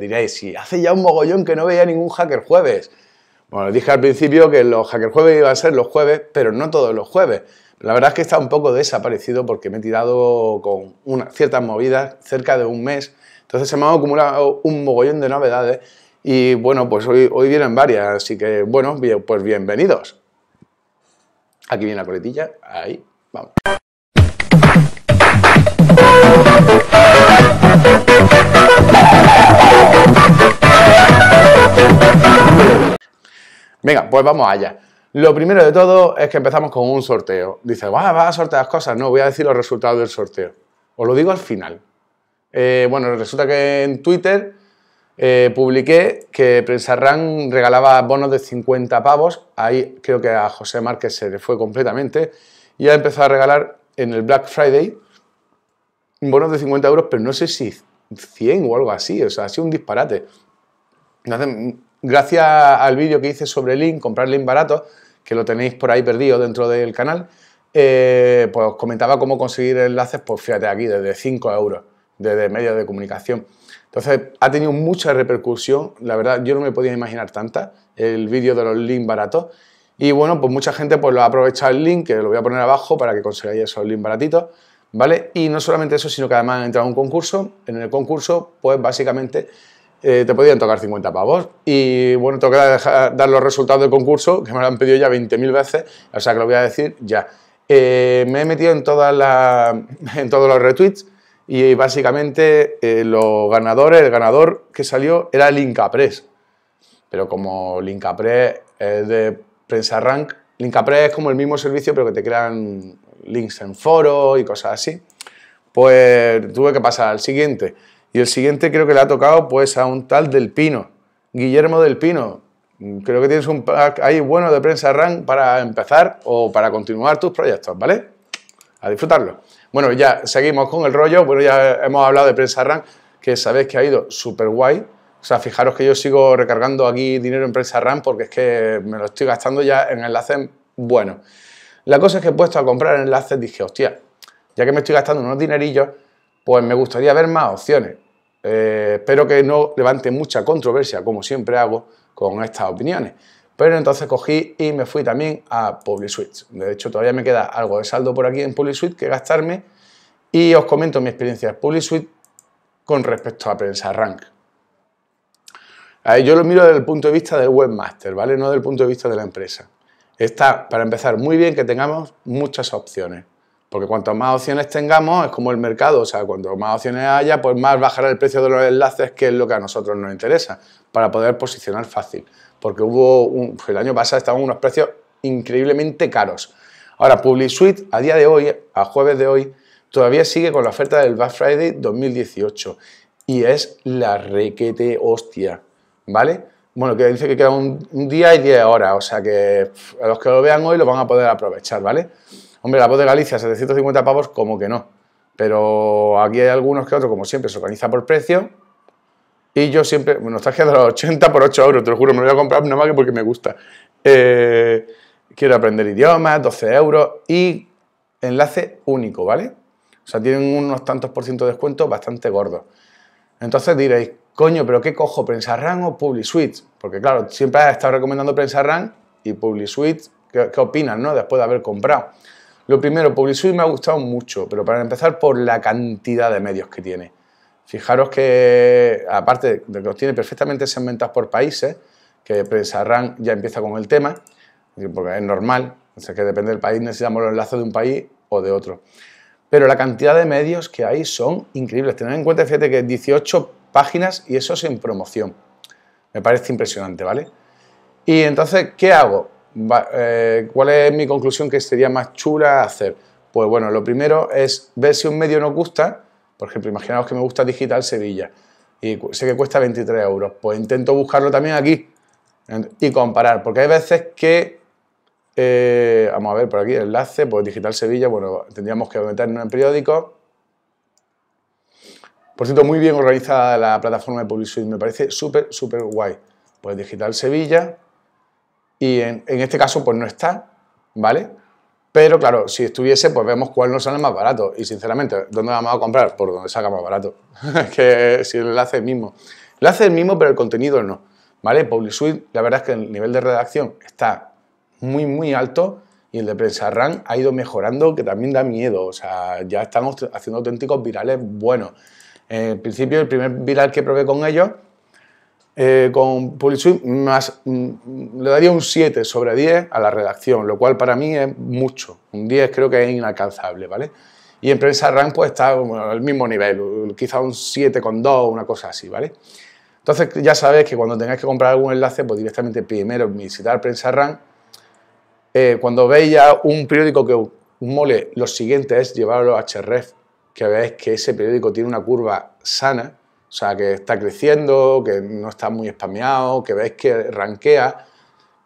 Me diréis, si hace ya un mogollón que no veía ningún Hacker Jueves. Bueno, dije al principio que los Hacker Jueves iban a ser los jueves, pero no todos los jueves. La verdad es que está un poco desaparecido porque me he tirado con ciertas movidas cerca de un mes. Entonces se me ha acumulado un mogollón de novedades y bueno, pues hoy vienen varias, así que bueno, pues bienvenidos. Aquí viene la coletilla, ahí, vamos. Venga, pues vamos allá. Lo primero de todo es que empezamos con un sorteo. Dice, ¿vas a sortear las cosas? No, voy a decir los resultados del sorteo. Os lo digo al final. Bueno, resulta que en Twitter publiqué que Prensarank regalaba bonos de 50 pavos. Ahí creo que a José Márquez se le fue completamente. Y ha empezado a regalar en el Black Friday bonos de 50 euros, pero no sé si 100 o algo así. O sea, ha sido un disparate. Entonces, gracias al vídeo que hice sobre Link, comprar Link barato, que lo tenéis por ahí perdido dentro del canal, pues os comentaba cómo conseguir enlaces, pues fíjate aquí, desde 5 euros, desde medios de comunicación. Entonces, ha tenido mucha repercusión, la verdad, yo no me podía imaginar tanta, el vídeo de los Link baratos. Y bueno, pues mucha gente pues lo ha aprovechado el link, que lo voy a poner abajo para que consigáis esos Link baratitos, ¿vale? Y no solamente eso, sino que además ha entrado a un concurso. En el concurso, pues básicamente te podían tocar 50 pavos y bueno, tengo que dar los resultados del concurso que me lo han pedido ya 20.000 veces, o sea que lo voy a decir ya. Me he metido en todos los retweets y básicamente los ganadores, el ganador que salió era Linkapress, pero como Linkapress es de Prensarank, Linkapress es como el mismo servicio pero que te crean links en foros y cosas así, pues tuve que pasar al siguiente. Y el siguiente creo que le ha tocado pues a un tal Del Pino, Guillermo Del Pino. Creo que tienes un pack ahí bueno de Prensarank para empezar o para continuar tus proyectos, ¿vale? A disfrutarlo. Bueno, ya seguimos con el rollo. Bueno, ya hemos hablado de Prensarank, que sabéis que ha ido súper guay. O sea, fijaros que yo sigo recargando aquí dinero en Prensarank porque es que me lo estoy gastando ya en enlaces buenos. La cosa es que he puesto a comprar enlaces, dije, hostia, ya que me estoy gastando unos dinerillos, pues me gustaría ver más opciones. Espero que no levante mucha controversia, como siempre hago con estas opiniones. Pero entonces cogí y me fui también a PubliSuites. De hecho, todavía me queda algo de saldo por aquí en PubliSuites que gastarme. Y os comento mi experiencia en PubliSuites con respecto a Prensarank. Yo lo miro desde el punto de vista del webmaster, ¿vale? No desde el punto de vista de la empresa. Está, para empezar, muy bien que tengamos muchas opciones. Porque cuantas más opciones tengamos, es como el mercado, o sea, cuanto más opciones haya, pues más bajará el precio de los enlaces, que es lo que a nosotros nos interesa, para poder posicionar fácil. Porque el año pasado estaban unos precios increíblemente caros. Ahora, PubliSuites, a día de hoy, a jueves de hoy, todavía sigue con la oferta del Black Friday 2018. Y es la requete hostia, ¿vale? Bueno, que dice que queda un día y 10 horas, o sea que a los que lo vean hoy lo van a poder aprovechar, ¿vale? Hombre, la voz de Galicia, 750 pavos, como que no. Pero aquí hay algunos que otros, como siempre, se organiza por precio. Y yo siempre, bueno, está de los 80 por 8 euros, te lo juro, me lo voy a comprar nada más que porque me gusta. Quiero aprender idiomas, 12 euros y enlace único, ¿vale? O sea, tienen unos tantos por ciento de descuento bastante gordos. Entonces diréis, coño, ¿pero qué cojo? ¿Prensarank o PubliSuites? Porque claro, siempre has estado recomendando Prensarank y PubliSuites. ¿Qué opinan, no? Después de haber comprado. Lo primero, PubliSuites me ha gustado mucho, pero para empezar por la cantidad de medios que tiene. Fijaros que, aparte de que los tiene perfectamente segmentados por países, que Prensarank ya empieza con el tema, porque es normal, o sea, que depende del país, necesitamos los enlaces de un país o de otro. Pero la cantidad de medios que hay son increíbles. Tened en cuenta, fíjate que 18 páginas y eso es en promoción. Me parece impresionante, ¿vale? Y entonces, ¿qué hago? ¿Cuál es mi conclusión que sería más chula hacer? Pues bueno, lo primero es ver si un medio nos gusta. Por ejemplo, imaginaos que me gusta Digital Sevilla y sé que cuesta 23 euros, pues intento buscarlo también aquí y comparar, porque hay veces que vamos a ver por aquí, enlace, pues Digital Sevilla, bueno, tendríamos que meternos en periódicos. Por cierto, muy bien organizada la plataforma de PubliSuites, me parece súper, súper guay. Pues Digital Sevilla. Y en este caso, pues no está, ¿vale? Pero claro, si estuviese, pues vemos cuál nos sale más barato. Y sinceramente, ¿dónde vamos a comprar? Por donde salga más barato. Que si el enlace es mismo. Lo hace el mismo, pero el contenido no. ¿Vale? PubliSuites, la verdad es que el nivel de redacción está muy, muy alto y el de Prensarank ha ido mejorando, que también da miedo. O sea, ya estamos haciendo auténticos virales buenos. En principio, el primer viral que probé con ellos, con PubliSuites, le daría un 7 sobre 10 a la redacción, lo cual para mí es mucho. Un 10 creo que es inalcanzable, ¿vale? Y en Prensarank pues está al mismo nivel, quizá un 7,2, una cosa así, ¿vale? Entonces ya sabéis que cuando tengáis que comprar algún enlace, pues directamente primero visitar Prensarank. Cuando veis ya un periódico que os mole, lo siguiente es llevarlo a Href, que veáis que ese periódico tiene una curva sana, o sea, que está creciendo, que no está muy spameado, que veáis que rankea,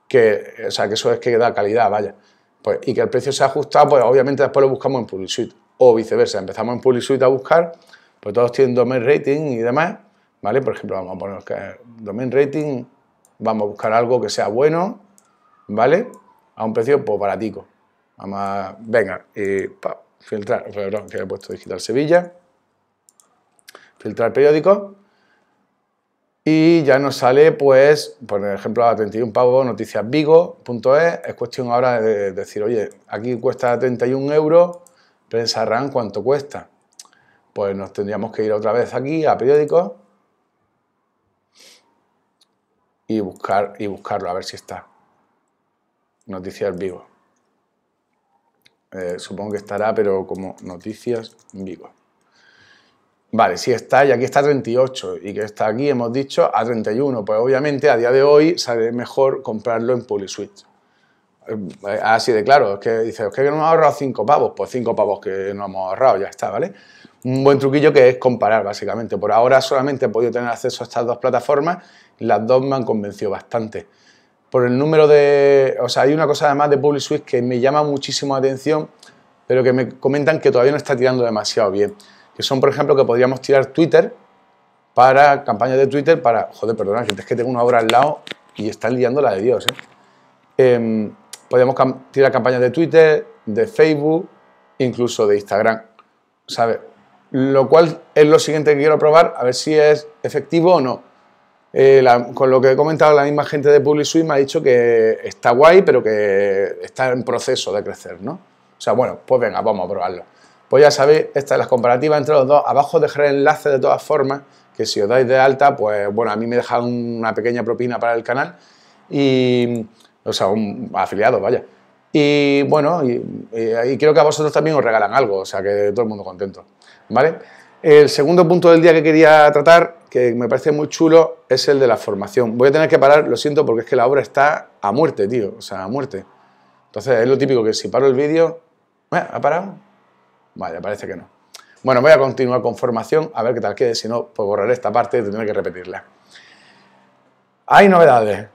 que, o sea, que eso es que da calidad, vaya. Pues, y que el precio se ha ajustado, pues obviamente después lo buscamos en PubliSuites. O viceversa, empezamos en PubliSuites a buscar, pues todos tienen domain rating y demás, ¿vale? Por ejemplo, vamos a poner que domain rating, vamos a buscar algo que sea bueno, ¿vale? A un precio pues baratico. Vamos a, venga, y pa, filtrar, perdón, que he puesto Digital Sevilla, filtrar periódicos y ya nos sale, pues, por ejemplo, a 31 pavos, Noticias Vigo.es, es cuestión ahora de decir, oye, aquí cuesta 31 €, Prensarank, ¿cuánto cuesta? Pues nos tendríamos que ir otra vez aquí a periódicos y buscarlo, a ver si está. Noticias Vigo. Supongo que estará, pero como Noticias Vigo. Vale, sí está, y aquí está 38, y que está aquí, hemos dicho, a 31. Pues obviamente a día de hoy sale mejor comprarlo en PubliSuites. Así de claro, es que dices, es que no hemos ahorrado 5 pavos, pues 5 pavos que no hemos ahorrado, ya está, ¿vale? Un buen truquillo que es comparar, básicamente. Por ahora solamente he podido tener acceso a estas dos plataformas, las dos me han convencido bastante. Por el número de... O sea, hay una cosa además de PubliSuites que me llama muchísimo la atención, pero que me comentan que todavía no está tirando demasiado bien. Que son, por ejemplo, que podríamos tirar Twitter para campañas de Twitter para... Joder, perdona, gente, es que tengo una obra al lado y están liando la de Dios, ¿eh? Podemos tirar campañas de Twitter, de Facebook, incluso de Instagram, ¿sabes? Lo cual es lo siguiente que quiero probar, a ver si es efectivo o no. Con lo que he comentado, la misma gente de PubliSuites me ha dicho que está guay, pero que está en proceso de crecer, ¿no? O sea, bueno, pues venga, vamos a probarlo. Pues ya sabéis, esta es la comparativa entre los dos. Abajo dejaré enlaces de todas formas, que si os dais de alta, pues bueno, a mí me deja una pequeña propina para el canal y... O sea, un afiliado, vaya. Y bueno, y creo que a vosotros también os regalan algo, o sea, que todo el mundo contento, ¿vale? El segundo punto del día que quería tratar, que me parece muy chulo, es el de la formación. Voy a tener que parar, lo siento, porque es que la obra está a muerte, tío, o sea, a muerte. Entonces, es lo típico que si paro el vídeo... ¿Ha parado? Vale, parece que no. Bueno, voy a continuar con formación, a ver qué tal quede, si no, pues borraré esta parte y tendré que repetirla. Hay novedades.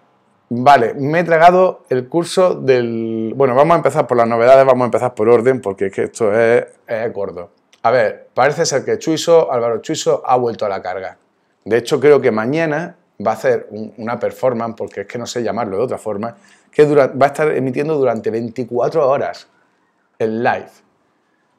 Vale, me he tragado el curso del... Bueno, vamos a empezar por las novedades, vamos a empezar por orden, porque es que esto es gordo. A ver, parece ser que Chuiso, Álvaro Chuiso, ha vuelto a la carga. De hecho, creo que mañana va a hacer una performance, porque es que no sé llamarlo de otra forma, que va a estar emitiendo durante 24 horas en live.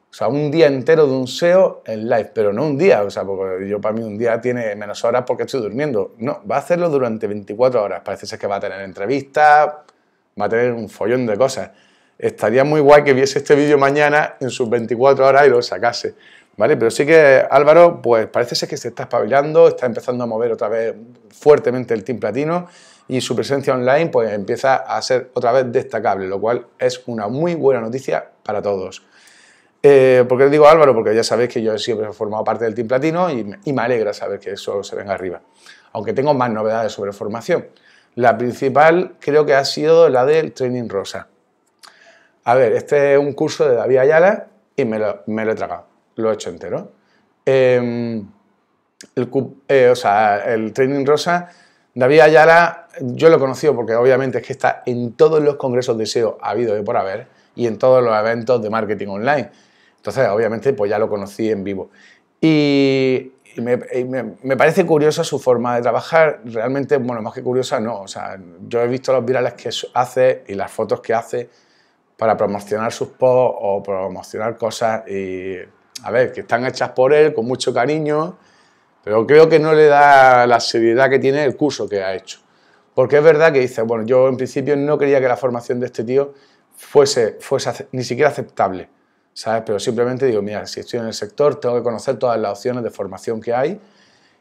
O sea, un día entero de un SEO en live, pero no un día, o sea, porque yo para mí un día tiene menos horas porque estoy durmiendo. No, va a hacerlo durante 24 horas. Parece ser que va a tener entrevistas, va a tener un follón de cosas. Estaría muy guay que viese este vídeo mañana en sus 24 horas y lo sacase, ¿vale? Pero sí que Álvaro, pues parece ser que se está espabilando, está empezando a mover otra vez fuertemente el Team Platino y su presencia online pues empieza a ser otra vez destacable, lo cual es una muy buena noticia para todos. ¿Por qué digo Álvaro? Porque ya sabéis que yo siempre he formado parte del Team Platino y me alegra saber que eso se venga arriba. Aunque tengo más novedades sobre formación. La principal creo que ha sido la del Training Rosa. A ver, este es un curso de David Ayala y me lo he tragado. Lo he hecho entero. El Training Rosa, David Ayala, yo lo he conocido porque obviamente es que está en todos los congresos de SEO habido y por haber y en todos los eventos de marketing online. Entonces, obviamente, pues ya lo conocí en vivo. Y me parece curiosa su forma de trabajar. Realmente, bueno, más que curiosa, no. O sea, yo he visto los virales que hace y las fotos que hace para promocionar sus posts o promocionar cosas. Y, a ver, que están hechas por él, con mucho cariño, Pero creo que no le da la seriedad que tiene el curso que ha hecho. Porque es verdad que dice, bueno, yo en principio no quería que la formación de este tío fuese ni siquiera aceptable, ¿sabes? Pero simplemente digo, mira, si estoy en el sector tengo que conocer todas las opciones de formación que hay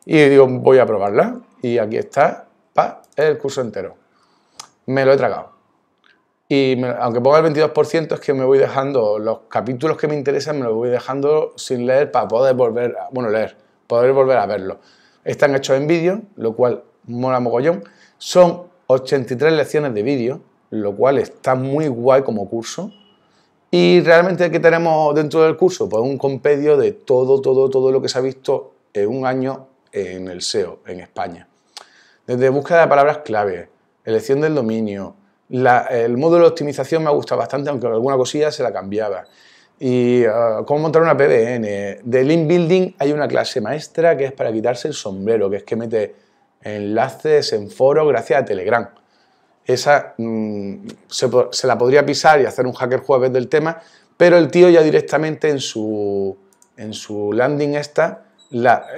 y digo, voy a probarla. Y aquí está, pa, el curso entero. Me lo he tragado. Y aunque ponga el 22%, es que me voy dejando los capítulos que me interesan, me los voy dejando sin leer para poder volver a, bueno, leer, poder volver a verlo. Están hechos en vídeo, lo cual mola mogollón. Son 83 lecciones de vídeo, lo cual está muy guay como curso. Y realmente, ¿qué tenemos dentro del curso? Pues un compendio de todo lo que se ha visto en un año en el SEO, en España. Desde búsqueda de palabras clave, elección del dominio, el módulo de optimización me ha gustado bastante, aunque alguna cosilla se la cambiaba. Y cómo montar una PBN. De Link Building hay una clase maestra que es para quitarse el sombrero, que es que mete enlaces en foros gracias a Telegram. Esa se la podría pisar y hacer un hacker jueves del tema, pero el tío ya directamente en su landing esta, les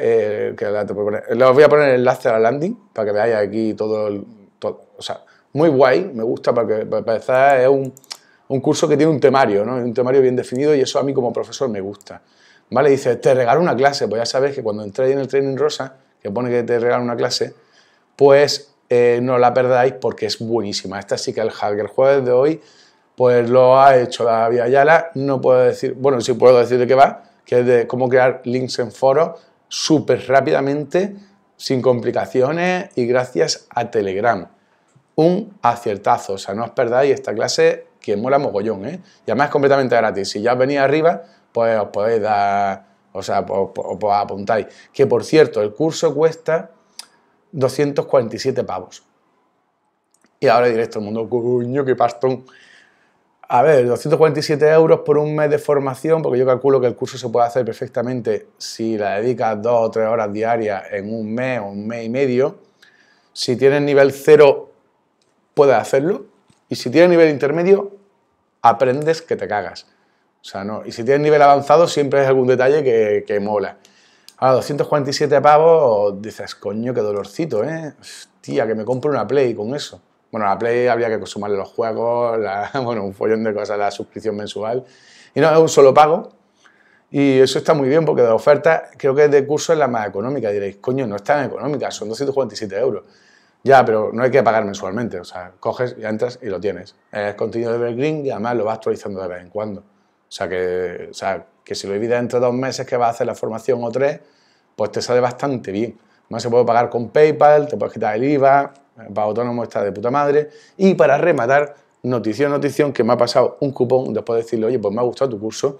voy a poner el enlace a la landing para que veáis aquí todo, o sea, muy guay, me gusta porque para empezar es un curso que tiene un temario, ¿no? Un temario bien definido y eso a mí como profesor me gusta. Vale, dice, te regalo una clase, pues ya sabes que cuando entréis en el Training Rosa, que pone que te regalo una clase, pues no la perdáis porque es buenísima. Esta sí que el hacker jueves de hoy pues lo ha hecho David Ayala. No puedo decir, bueno, sí puedo decir de qué va, que es de cómo crear links en foros súper rápidamente, sin complicaciones y gracias a Telegram. Un aciertazo, o sea, no os perdáis esta clase que mola mogollón, ¿eh? Y además es completamente gratis. Si ya os venís arriba, pues os podéis dar, o sea, os apuntáis. Que por cierto, el curso cuesta 247 pavos. Y ahora diré todo el mundo, coño, qué pastón. A ver, 247 euros por un mes de formación, porque yo calculo que el curso se puede hacer perfectamente si la dedicas 2 o 3 horas diarias en un mes o un mes y medio. Si tienes nivel 0, puedes hacerlo. Y si tienes nivel intermedio, aprendes que te cagas. O sea, no. Y si tienes nivel avanzado, siempre es algún detalle que mola. Ahora, 247 pavos, dices, coño, qué dolorcito, ¿eh? Hostia, que me compro una Play con eso. Bueno, la Play habría que sumarle los juegos, bueno, un follón de cosas, la suscripción mensual. Y no, es un solo pago. Y eso está muy bien porque de oferta, creo que de curso es la más económica. Y diréis, coño, no es tan económica, son 247 euros. Ya, pero no hay que pagar mensualmente. O sea, coges, ya entras y lo tienes. Es contenido de Evergreen y además lo vas actualizando de vez en cuando. O sea, que si lo divides entre 2 meses que vas a hacer la formación o 3, pues te sale bastante bien. No se puede pagar con PayPal, te puedes quitar el IVA, para autónomo está de puta madre. Y para rematar, notición, que me ha pasado un cupón después de decirle, oye, pues me ha gustado tu curso,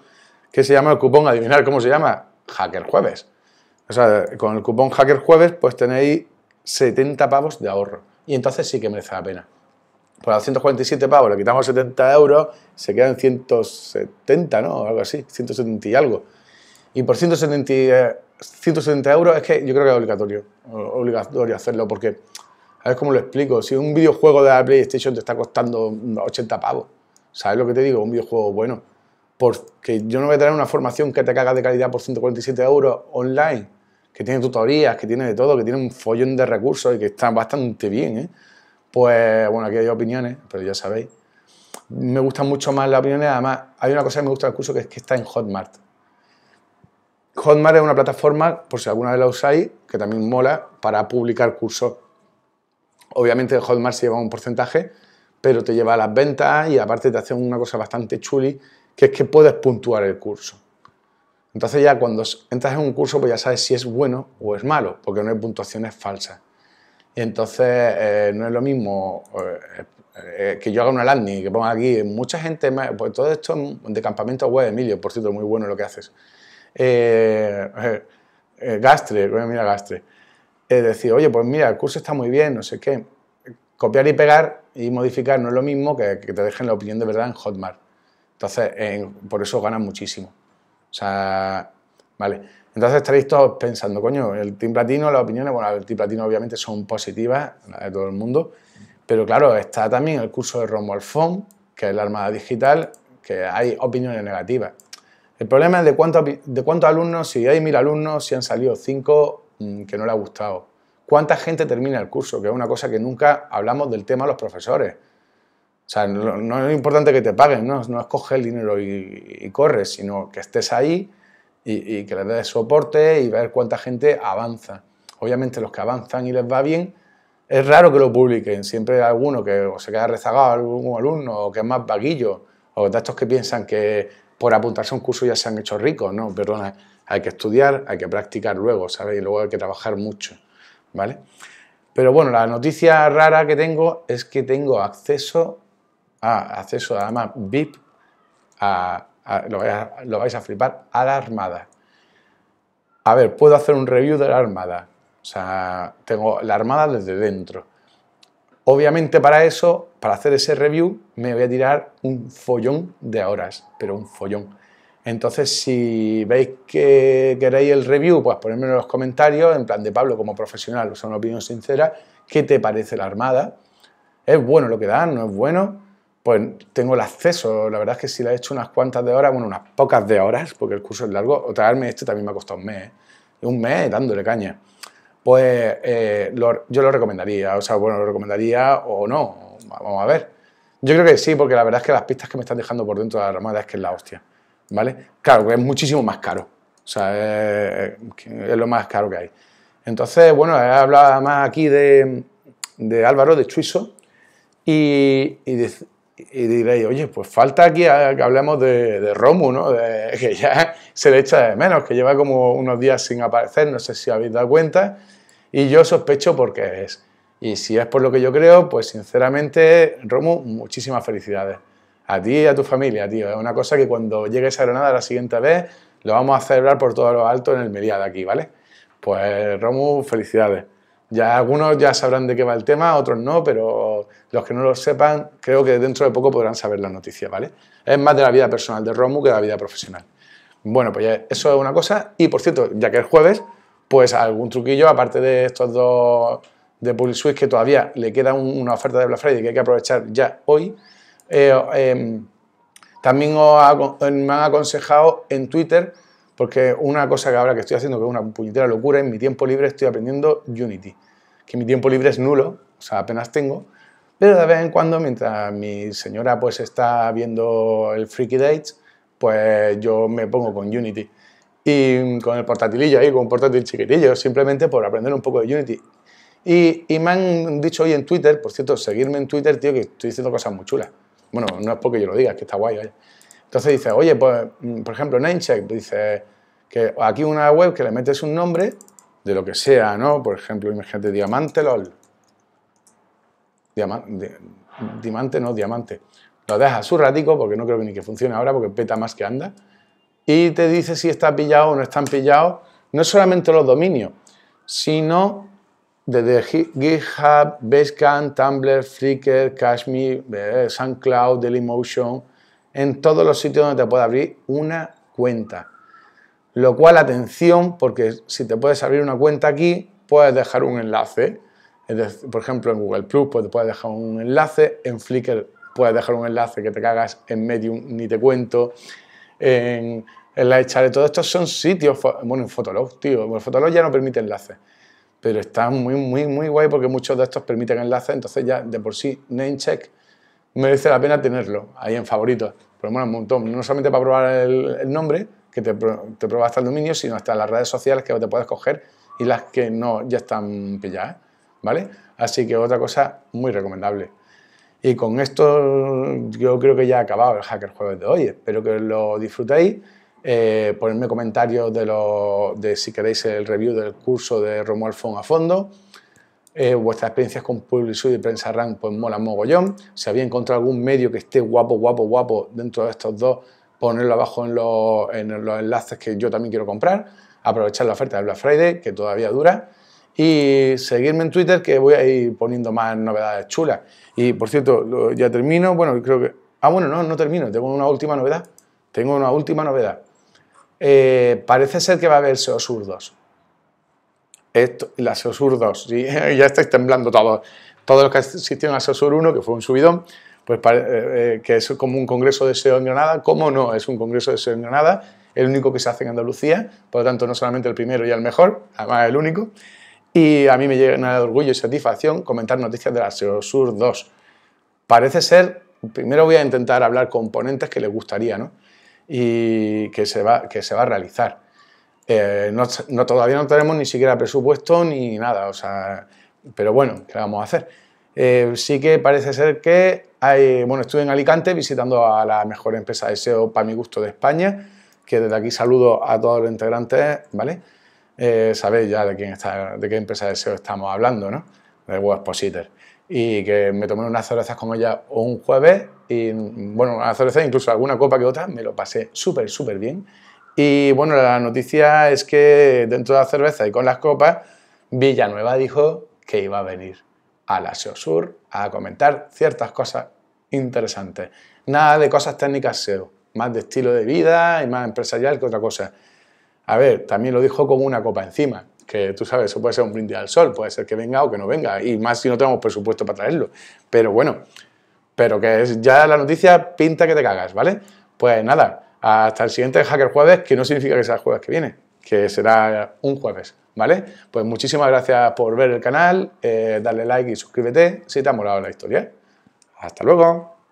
que se llama el cupón, adivinar cómo se llama, Hacker Jueves. O sea, con el cupón Hacker Jueves, pues tenéis 70 pavos de ahorro. Y entonces sí que merece la pena. Por los 147 pavos le quitamos 70 euros, se quedan 170, ¿no? Algo así, 170 y algo. Y por 170 euros es que yo creo que es obligatorio hacerlo, porque, a ver cómo lo explico, si un videojuego de la PlayStation te está costando 80 pavos, ¿sabes lo que te digo? Un videojuego bueno. Porque yo no voy a tener una formación que te caga de calidad por 147 euros online, que tiene tutorías, que tiene de todo, que tiene un follón de recursos y que está bastante bien, ¿eh? Pues, bueno, aquí hay opiniones, pero ya sabéis. Me gustan mucho más las opiniones. Además, hay una cosa que me gusta del curso, que es que está en Hotmart. Hotmart es una plataforma, por si alguna vez la usáis, que también mola para publicar cursos. Obviamente, Hotmart se lleva un porcentaje, pero te lleva a las ventas y aparte te hace una cosa bastante chuli, que es que puedes puntuar el curso. Entonces ya cuando entras en un curso, pues ya sabes si es bueno o es malo, porque no hay puntuaciones falsas. Y entonces no es lo mismo que yo haga una landing y que ponga aquí mucha gente, pues todo esto de campamento web, Emilio, por cierto, muy bueno lo que haces. Gastre, mira Gastre. Es decir, oye, pues mira, el curso está muy bien, no sé qué. Copiar y pegar y modificar no es lo mismo que te dejen la opinión de verdad en Hotmart. Entonces, por eso ganan muchísimo. O sea, vale. Entonces estaréis todos pensando, coño, el Team Platino, las opiniones, bueno, el Team Platino obviamente son positivas, las de todo el mundo, pero claro, está también el curso de Romualfon, que es la Armada Digital, que hay opiniones negativas. El problema es de cuántos alumnos, si hay 1000 alumnos, si han salido 5, que no le ha gustado. ¿Cuánta gente termina el curso? Que es una cosa que nunca hablamos del tema los profesores. O sea, no es importante que te paguen, no es coger el dinero y corres, sino que estés ahí y que les des soporte y ver cuánta gente avanza. Obviamente los que avanzan y les va bien, es raro que lo publiquen. Siempre hay alguno que o se queda rezagado, algún alumno, o que es más vaguillo, o de estos que piensan que por apuntarse a un curso ya se han hecho ricos. No, perdona, hay que estudiar, hay que practicar luego, ¿sabes? Y luego hay que trabajar mucho, ¿vale? Pero bueno, la noticia rara que tengo es que tengo acceso además VIP, lo vais a flipar, a la Armada. A ver, puedo hacer un review de la Armada. O sea, tengo la Armada desde dentro. Obviamente para eso, para hacer ese review, me voy a tirar un follón de horas, pero un follón. Entonces, si veis que queréis el review, pues ponedme en los comentarios, en plan de Pablo como profesional, o sea, una opinión sincera, ¿qué te parece la Armada? ¿Es bueno lo que dan? ¿No es bueno? Pues tengo el acceso, la verdad es que si la he hecho unas cuantas de horas, bueno, unas pocas de horas, porque el curso es largo, o traerme este también me ha costado un mes dándole caña. Pues yo lo recomendaría, o sea, bueno, lo recomendaría o no, vamos a ver. Yo creo que sí, porque la verdad es que las pistas que me están dejando por dentro de la Armada es que es la hostia, ¿vale? Claro, que es muchísimo más caro, o sea, es lo más caro que hay. Entonces, bueno, he hablado más aquí de Álvaro, de Chuiso, y diréis, oye, pues falta aquí que hablemos de Romu, ¿no? Que ya se le echa de menos, que lleva como unos días sin aparecer, no sé si habéis dado cuenta, y yo sospecho por qué es. Y si es por lo que yo creo, pues sinceramente, Romu, muchísimas felicidades. A ti y a tu familia, tío. Es una cosa que cuando llegues a Granada la siguiente vez, lo vamos a celebrar por todo lo alto en el Meliá de aquí, ¿vale? Pues Romu, felicidades. Ya algunos ya sabrán de qué va el tema, otros no, pero los que no lo sepan, creo que dentro de poco podrán saber la noticia, ¿vale? Es más de la vida personal de Romu que de la vida profesional. Bueno, pues ya eso es una cosa. Y por cierto, ya que es jueves, pues algún truquillo, aparte de estos dos de PubliSuites, que todavía le queda una oferta de Black Friday que hay que aprovechar ya hoy. También me han aconsejado en Twitter, porque una cosa que ahora que estoy haciendo, que es una puñetera locura, en mi tiempo libre estoy aprendiendo Unity. Que mi tiempo libre es nulo, o sea, apenas tengo. Pero de vez en cuando, mientras mi señora pues está viendo el Freaky Dates, pues yo me pongo con Unity. Y con el portátilillo ahí, con un portátil chiquitillo, simplemente por aprender un poco de Unity. Y me han dicho hoy en Twitter, por cierto, seguirme en Twitter, tío, que estoy diciendo cosas muy chulas. Bueno, no es porque yo lo diga, es que está guay, ¿eh? Entonces dice, oye, pues, por ejemplo, Namechk dice que aquí una web que le metes un nombre de lo que sea, ¿no? Por ejemplo, imagínate, diamante lol. Diamante. Lo dejas un ratico, porque no creo que ni que funcione ahora, porque peta más que anda. Y te dice si está pillado o no están pillados, no solamente los dominios, sino desde GitHub, Basecamp, Tumblr, Flickr, Kashmir, SoundCloud, Dailymotion, en todos los sitios donde te pueda abrir una cuenta. Lo cual, atención, porque si te puedes abrir una cuenta aquí, puedes dejar un enlace. Por ejemplo, en Google Plus pues, te puedes dejar un enlace, en Flickr puedes dejar un enlace que te cagas, en Medium ni te cuento, en la echaré. Todos estos son sitios, bueno, en Fotolog, tío, en Fotolog ya no permite enlaces, pero está muy guay porque muchos de estos permiten enlaces, entonces ya de por sí Namechk merece la pena tenerlo ahí en favoritos, pero bueno, un montón, no solamente para probar el nombre, que te prueba hasta el dominio, sino hasta las redes sociales que te puedes coger y las que no ya están pilladas, ¿vale? Así que otra cosa muy recomendable. Y con esto yo creo que ya ha acabado el Hacker Jueves de hoy, espero que lo disfrutéis, ponedme comentarios de si queréis el review del curso de Romualfon a fondo. Vuestras experiencias con PubliSuites y Prensarank pues molan mogollón. Si habéis encontrado algún medio que esté guapo dentro de estos dos, ponedlo abajo en los enlaces que yo también quiero comprar. Aprovechar la oferta de Black Friday, que todavía dura, y seguirme en Twitter, que voy a ir poniendo más novedades chulas. Y por cierto, ya termino, bueno, creo que... Ah, bueno, no termino, tengo una última novedad. Parece ser que va a haber Seosur 2. La Seosur 2, ¿sí? Ya estáis temblando todos los que asistieron a Seosur 1, que fue un subidón, pues que es como un congreso de SEO en Granada. ¿Cómo no? Es un congreso de SEO en Granada el único que se hace en Andalucía, por lo tanto no solamente el primero y el mejor, además el único. Y a mí me llena de orgullo y satisfacción comentar noticias de la Seosur 2. Parece ser, primero voy a intentar hablar con ponentes que les gustaría, ¿no? Y que se va a realizar. Todavía no tenemos ni siquiera presupuesto ni nada, o sea, pero bueno, ¿qué vamos a hacer? Sí que parece ser que hay, bueno, estuve en Alicante visitando a la mejor empresa de SEO para mi gusto de España, que desde aquí saludo a todos los integrantes, ¿vale? Sabéis ya de qué empresa de SEO estamos hablando, ¿no? De WebPositer. Y que me tomé unas cervezas con ella un jueves y, bueno, unas cervezas, incluso alguna copa que otra, me lo pasé súper, súper bien. Y, bueno, la noticia es que dentro de la cerveza y con las copas, Villanueva dijo que iba a venir a la Seosur a comentar ciertas cosas interesantes. Nada de cosas técnicas SEO, más de estilo de vida y más empresarial que otra cosa. A ver, también lo dijo con una copa encima, que tú sabes, eso puede ser un brindis al sol, puede ser que venga o que no venga, y más si no tenemos presupuesto para traerlo. Pero bueno, pero que es ya la noticia pinta que te cagas, ¿vale? Pues nada, hasta el siguiente Hacker Jueves, que no significa que sea el jueves que viene, que será un jueves, ¿vale? Pues muchísimas gracias por ver el canal, dale like y suscríbete si te ha molado la historia. ¡Hasta luego!